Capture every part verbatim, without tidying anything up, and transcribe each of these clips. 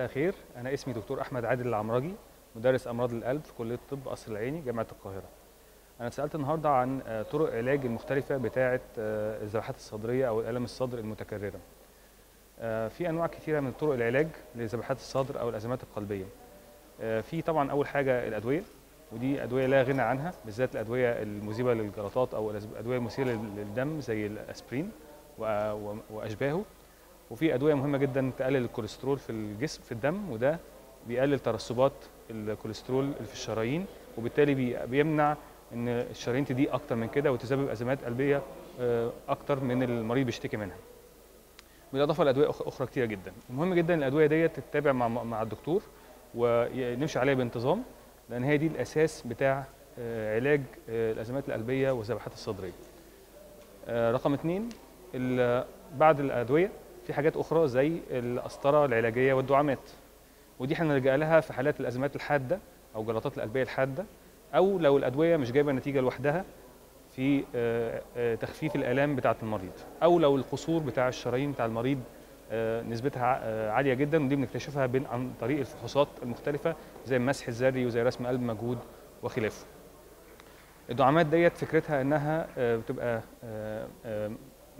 مساء الخير. أنا اسمي دكتور أحمد عادل العمرجي، مدرس أمراض القلب في كلية الطب قصر العيني جامعة القاهرة. أنا اتسألت النهاردة عن طرق علاج المختلفة بتاعة الذبحات الصدرية أو الآلام الصدر المتكررة. في أنواع كثيرة من طرق العلاج لذبحات الصدر أو الأزمات القلبية. في طبعا أول حاجة الأدوية، ودي أدوية لا غنى عنها، بالذات الأدوية المذيبة للجلطات أو الأدوية المثيرة للدم زي الأسبرين وأشباهه. وفي أدوية مهمة جدا تقلل الكوليسترول في الجسم في الدم، وده بيقلل ترسبات الكوليسترول اللي في الشرايين، وبالتالي بيمنع إن الشرايين تضيق أكتر من كده وتسبب أزمات قلبية أكتر من المريض بيشتكي منها. بالإضافة لأدوية أخرى كتيرة جدا. المهم جدا الأدوية دي تتابع مع مع الدكتور ونمشي عليها بانتظام، لأن هي دي الأساس بتاع علاج الأزمات القلبية والذبحات الصدرية. رقم اثنين، بعد الأدوية في حاجات أخرى زي القسطرة العلاجية والدعامات، ودي هنلجأ لها في حالات الأزمات الحادة أو الجلطات القلبية الحادة، أو لو الأدوية مش جايبة نتيجة لوحدها في تخفيف الآلام بتاعة المريض، أو لو القصور بتاع الشرايين بتاع المريض نسبتها عالية جدا، ودي بنكتشفها عن طريق الفحوصات المختلفة زي المسح الذري وزي رسم قلب مجهود وخلافه. الدعامات ديت فكرتها إنها بتبقى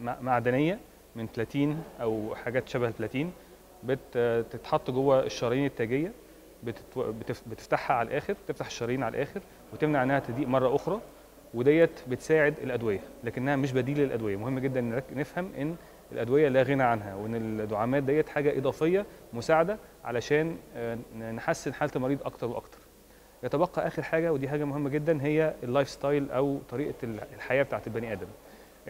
معدنية من بلاتين أو حاجات شبه البلاتين، بتتحط جوه الشرايين التاجية، بتفتحها على الآخر، تفتح الشرايين على الآخر وتمنع إنها تضيق مرة أخرى، وديت بتساعد الأدوية لكنها مش بديل للأدوية. مهم جدا نفهم إن الأدوية لا غنى عنها، وإن الدعامات ديت حاجة إضافية مساعدة علشان نحسن حالة المريض أكتر وأكتر. يتبقى آخر حاجة، ودي حاجة مهمة جدا، هي اللايف ستايل أو طريقة الحياة بتاعت البني آدم.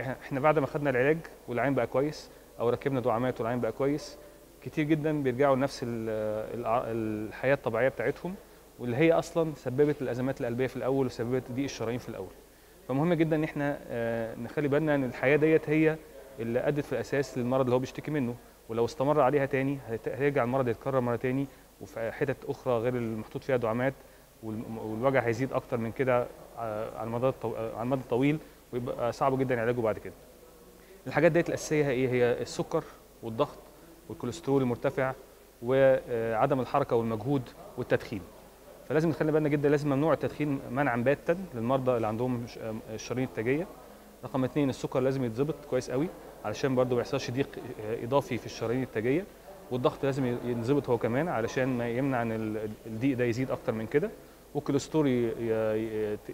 احنا بعد ما خدنا العلاج والعين بقى كويس، او ركبنا دعامات والعين بقى كويس، كتير جدا بيرجعوا لنفس الحياه الطبيعيه بتاعتهم، واللي هي اصلا سببت الازمات القلبيه في الاول وسببت ضيق الشرايين في الاول. فمهم جدا ان احنا نخلي بالنا ان الحياه ديت هي اللي ادت في الاساس للمرض اللي هو بيشتكي منه، ولو استمر عليها تاني هيرجع المرض يتكرر مره تاني وفي حتت اخرى غير المحطوط فيها دعامات، والوجع هيزيد اكتر من كده على المدى على المدى الطويل، ويبقى صعب جدا علاجه بعد كده. الحاجات ديت الاساسيه هي ايه؟ هي السكر والضغط والكوليسترول المرتفع وعدم الحركه والمجهود والتدخين. فلازم نخلي بالنا جدا، لازم ممنوع التدخين منعا باتا للمرضى اللي عندهم الشرايين التاجيه. رقم اثنين، السكر لازم يتظبط كويس قوي علشان برده ما يحصلش ضيق اضافي في الشرايين التاجيه، والضغط لازم ينظبط هو كمان علشان ما يمنع ان الضيق ده يزيد اكتر من كده، والكوليسترول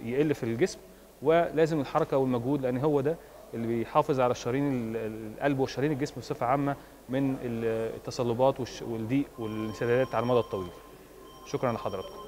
يقل في الجسم، ولازم الحركه والمجهود لان هو ده اللي بيحافظ على الشرايين القلب وشرايين الجسم بصفه عامه من التصلبات والضيق والانسدادات على المدى الطويل. شكرا لحضراتكم.